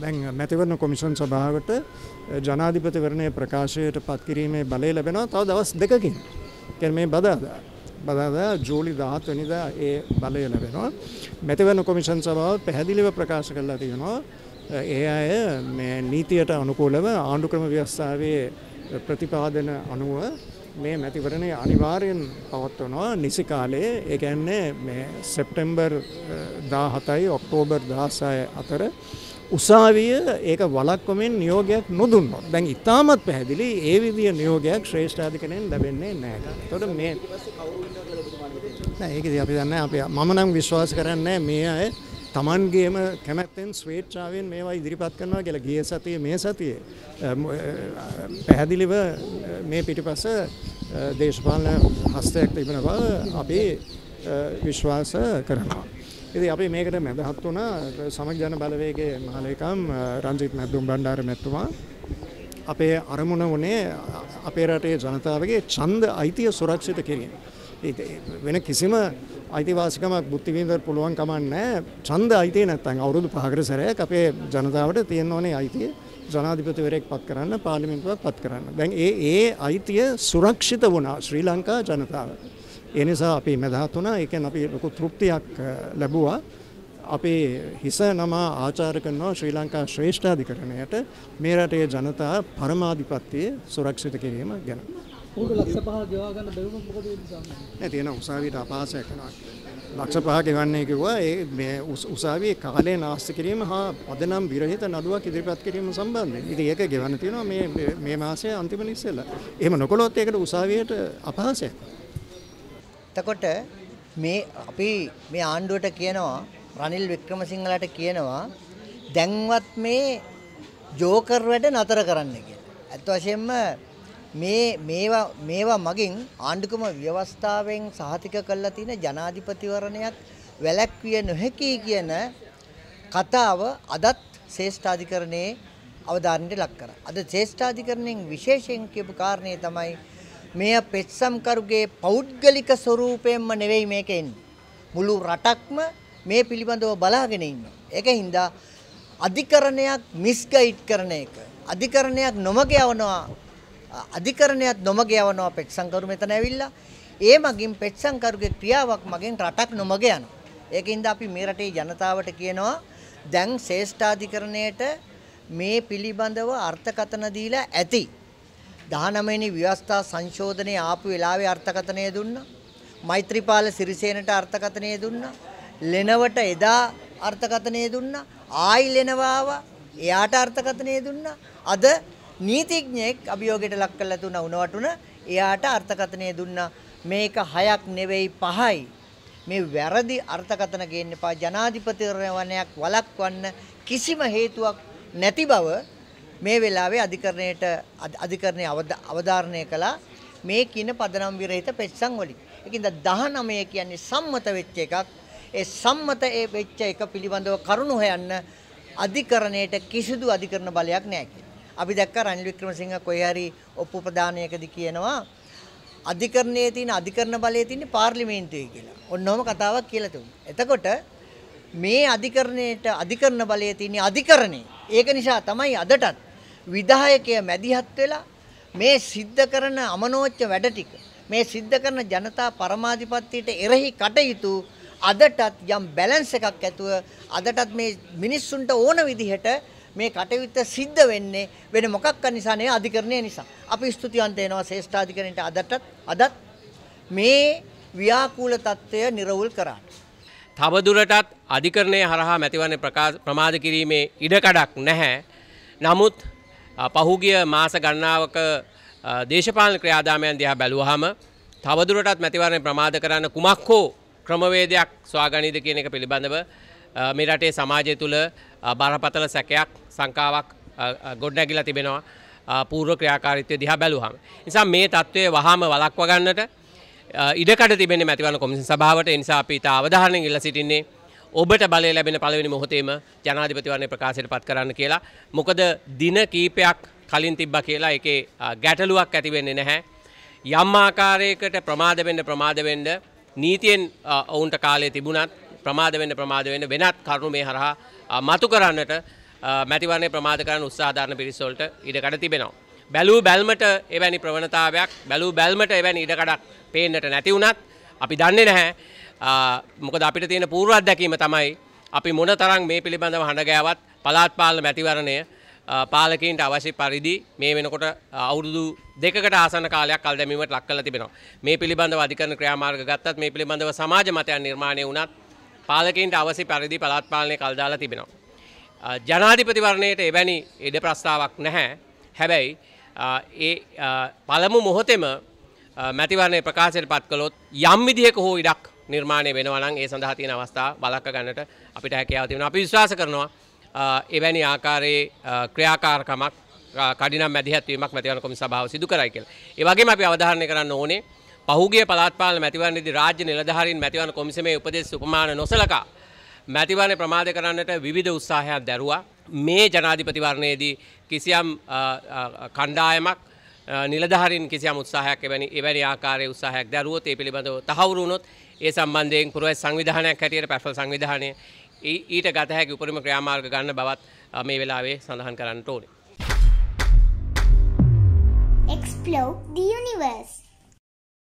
දැන් මැතිවරණ කොමිෂන් සභාවට ජනාධිපතිවරණයේ ප්‍රකාශයට පත්කිරීමේ බලය ලැබෙනවා තව දවස් දෙකකින්. කියන්නේ මේ බදාදා ජූලි 17 වෙනිදා ඒ බලය ලැබෙනවා. මැතිවරණ කොමිෂන් සභාව පැහැදිලිව ප්‍රකාශ කළා තියෙනවා ඒ අය මේ නීතියට අනුකූලව ආණ්ඩුක්‍රම ව්‍යවස්ථාවේ ප්‍රතිපාදන අනුව මේ මැතිවරණය අනිවාර්යෙන් පවත්වනවා නිසි කාලයේ. ඒ කියන්නේ මේ සැප්තැම්බර් 17යි ඔක්තෝබර් 16 අතර උසාවිය ඒක වළක්වමින් නියෝගයක් නොදුන්නොත් දැන් ඉතාමත් පැහැදිලි ඒ විදිය නියෝගයක් ශ්‍රේෂ්ඨාධිකරණයෙන් ලැබෙන්නේ නැහැ. ඒතකොට මේ නෑ ඒක ඉතින් අපි දන්නේ අපි මම නම් විශ්වාස කරන්නේ මේ අය තමන්ගේම කැමැත්තෙන් ස්වේච්ඡාවෙන් මේවා ඉදිරිපත් කරනවා කියලා ගිය සතියේ මේ සතියේ පැහැදිලිව මේ පිටිපස්ස දේශපාලන හස්තයක් තිබෙන බව අපි විශ්වාස කරනවා. ඉතින් අපි මේකට මැදහත් වුණා සමග ජන බලවේගයේ මහලේකම් රංජිත් මැදුම් බණ්ඩාර මැතිතුමා. අපේ අරමුණ වුණේ අපේ රටේ ජනතාවගේ ඡන්ද අයිතිය සුරක්ෂිත කිරීම. වෙන කිසිම අයිතිවාසිකමක් බුද්ධි විඳින්න පුළුවන් කමක් නැහැ. ඡන්ද අයිතිය නැත්නම් අවුරුදු 5කට සැරයක් අපේ ජනතාවට තියෙන්න ඕනේ අයිතිය ජනාධිපතිවරයෙක් පත් කරන්න පාර්ලිමේන්තුවක් පත් කරන්න. දැන් ඒ අයිතිය සුරක්ෂිත වුණා ශ්‍රී ලංකා ජනතාවට. ඒ නිසා අපි මැදහත් වුණා. ඒකෙන් අපි ලොකු තෘප්තියක් ලැබුවා. අපේ හිස නම ආචාර කරනවා ශ්‍රී ලංකා ශ්‍රේෂ්ඨාධිකරණයට මේ රටේ ජනතාව පරමාධිපත්‍යය සුරක්ෂිත කිරීම ගැන. තියෙන උසාවියට අපහාසයක් කරනවා. 5 ලක්ෂ ගෙවන්නේ කිව්වා. ඒ මේ උසාවියේ කාලේ නාස්ති කිරීම හා පදනම් විරහිත නඩුවක් ඉදිරිපත් කිරීම සම්බන්ධයෙන්. ඉතින් ඒක ගෙවන්න තියෙනවා මේ මාසයේ අන්තිම ඉස්සෙල්ලා. එහෙම නොකළොත් ඒකට උසාවියට අපහාසයක්. එතකොට මේ අපි මේ ආණ්ඩුවට කියනවා රනිල් වික්‍රමසිංහලාට කියනවා දැන්වත් මේ ජෝකර් වැඩ නතර කරන්න කියලා. අත් වශයෙන්ම මේවා මගින් ආණ්ඩුක්‍රම ව්‍යවස්ථාවෙන් සහතික කළා තියෙන ජනාධිපතිවරණයත් වැළැක්විය නොහැකි කියන කතාව අදත් ශ්‍රේෂ්ඨාධිකරණයේ අවධානයට ලක් කරා. අද ශ්‍රේෂ්ඨාධිකරණයෙන් විශේෂයෙන් කියපු කාරණේ තමයි මේ පෙත්සම්කරුගේ පෞද්ගලික ස්වරූපයෙන්ම නෙවෙයි මේක එන්නේ. මුළු රටක්ම මේ පිළිබඳව බලාගෙන ඉන්නවා. ඒකින්ද අධිකරණයක් මිස්ගයිඩ් කරන එක අධිකරණයක් නොමග යවනවා අධිකරණයත් නොමග යවනවා පෙත්සම්කරු මෙතන ඇවිල්ලා. ඒ මගින් පෙත්සම්කරුගේ ක්‍රියාවක් මගින් රටක් නොමග යනවා. ඒකින්ද අපි මේ රටේ ජනතාවට කියනවා දැන් ශ්‍රේෂ්ඨාධිකරණයට මේ පිළිබඳව අර්ථකථන දීලා ඇති. 19 වෙනි ව්‍යවස්ථා සංශෝධනයේ ආපු වෙලාවේ අර්ථකථනය දුන්නා. මෛත්‍රීපාල සිරිසේනට අර්ථකථනය දුන්නා. ලෙනවට එදා අර්ථකථනය දුන්නා. ආයි ලෙනව ආවා. එයාට අර්ථකථනය දුන්නා. අද නීතිඥයෙක් අභියෝගයට ලක් කරලා තුන උනවටුන එයාට අර්ථකථනය දුන්නා මේක 6ක් නෙවෙයි 5යි. මේ වැරදි අර්ථකථන ගේන්න එපා. ජනාධිපතිවරණයක් වළක්වන්න කිසිම හේතුවක් නැති බව මේ වෙලාවේ අධිකරණයේ අවධාරණය කළා මේ කින පදනම් විරහිත පෙත්සම් වලින්. ඒකින්ද 19 කියන්නේ සම්මත වෙච්ච එකක්. ඒ සම්මත ඒ වෙච්ච එක පිළිබඳව කරුණු හොයන්න අධිකරණයට කිසිදු අධිකරණ බලයක් නැහැ කියලා. අපි දැක්කා රනිල් වික්‍රමසිංහ කොයි හරි ඔප්පු ප්‍රදානයකදී කියනවා අධිකරණයේ තියෙන අධිකරණ බලයේ තියෙන පාර්ලිමේන්තුවේ කියලා. ඔන්නෝම කතාවක් කියලා තුමු. එතකොට මේ අධිකරණයට අධිකරණ බලයේ තියෙන අධිකරණේ. ඒක නිසා තමයි අදටත් විධායකයා මැදිහත් වෙලා මේ සිද්ධ කරන අමනෝච්ච වැඩ ටික මේ සිද්ධ කරන ජනතා පරමාධිපත්‍යයට එරෙහි කටයුතු අදටත් යම් බැලන්ස් එකක් ඇතුව අදටත් මේ මිනිස්සුන්ට ඕන විදිහට මේ කටයුත්ත සිද්ධ වෙන්නේ වෙන මොකක් නිසා නේ අධිකරණය නිසා. අපි ස්තුතිවන්ත වෙනවා ශ්‍රේෂ්ඨාධිකරණයට අදත් මේ ව්‍යාකූල තත්ත්වය නිරවුල් කරාට. තවදුරටත් අධිකරණයේ හරහා මැතිවරණ ප්‍රමාද කිරීමේ ඉඩකඩක් නැහැ. නමුත් පහුගිය මාස ගණනාවක දේශපාලන ක්‍රියාදාමයන් දිහා බැලුවාම තවදුරටත් මැතිවරණ ප්‍රමාද කරන්න කුමක් හෝ ක්‍රමවේදයක් සොයාගනීද කියන එක පිළිබඳව මේ රටේ සමාජය තුළ බරපතල සැකයක් සංකාවක් ගොඩනැගිලා තිබෙනවා පූර්ව ක්‍රියාකාරීත්වය දිහා බැලුවාම. නිසා මේ තත්ත්වයේ වහාම වළක්වා ගන්නට ඉඩකඩ තිබෙන්නේ මැතිවරණ කොමිෂන් සභාවට. ඒ නිසා අපි ඉතා අවධානයෙන් ඉල්ලා සිටින්නේ ඔබට බලය ලැබෙන පළවෙනි මොහොතේම ජනාධිපතිවරණය ප්‍රකාශයට පත් කරන්න කියලා. මොකද දින කීපයක් කලින් තිබ්බා කියලා ඒකේ ගැටලුවක් ඇති වෙන්නේ නැහැ. යම් ආකාරයකට ප්‍රමාද වෙන්න නීතියෙන් ඔවුන්ට කාලය තිබුණත් ප්‍රමාද වෙන්න වෙනත් කරුණු මේ හරහා මතු කරන්නට මැතිවරණේ ප්‍රමාද කරන්න උත්සාහ දරන පිරිස වලට ඉඩකඩ තිබෙනවා. බැලූ බැල්මට එවැනි ප්‍රවණතාවයක් බැලූ බැල්මට එවැනි ඉඩකඩක් පේන්නට නැති වුණත් අපි දන්නේ නැහැ. මොකද අපිට තියෙන පූර්ව අත්දැකීම තමයි අපි මොනතරම් මේ පිළිබඳව හඬ ගෑවත් පළාත් පාලන මැතිවරණය පාලකයන්ට අවශ්‍ය පරිදි මේ වෙනකොට අවුරුදු 2කට ආසන්න කාලයක් කල් දැමීමට ලක් කරලා තිබෙනවා. මේ පිළිබඳව අධිකරණ ක්‍රියාමාර්ග ගත්තත් මේ පිළිබඳව සමාජ මතයන් නිර්මාණය වුණත් පාලකයන්ට අවශ්‍ය පරිදි පළාත් පාලනය කල් දාලා තිබෙනවා. ජනාධිපතිවරණයට එවැනි ඉඩ ප්‍රස්තාවක් නැහැ. හැබැයි ඒ පළමු මොහොතේම මැතිවරණයේ ප්‍රකාශයට පත් කළොත් යම් විදියක හෝ ඉඩක් නිර්මාණය වෙනවා නම් ඒ සඳහා තියෙන අවස්ථා බලක ගන්නට අපිට හැකියාව තියෙනවා. අපි විශ්වාස කරනවා एवनी आकार क्रियाकार कठिन मध्यत्मक मतिवान को सभा सिद्धुराइल इवागे में अवधारण करोने पहुगे पदात्पाल मतिवान राज्य निलधारी मतिवान कोमस में उपदेश उपमान नोसलका मतिवान प्रमादकरण विविध उत्साह धरुआ मे जनाधिपतिवारने किसियाम खंडायमक निलधारी किसियाम उत्साह इवनी आकार उत्साह धरुओ ते पिबंध तहवरूनोत् ये संबंधे पूर्व संविधान कटियर पैफल संविधान ඊට ගත හැකි උපරිම ක්‍රියාමාර්ග ගන්න බවත් මේ වෙලාවේ සඳහන් කරන්නට ඕනේ. Explore the universe.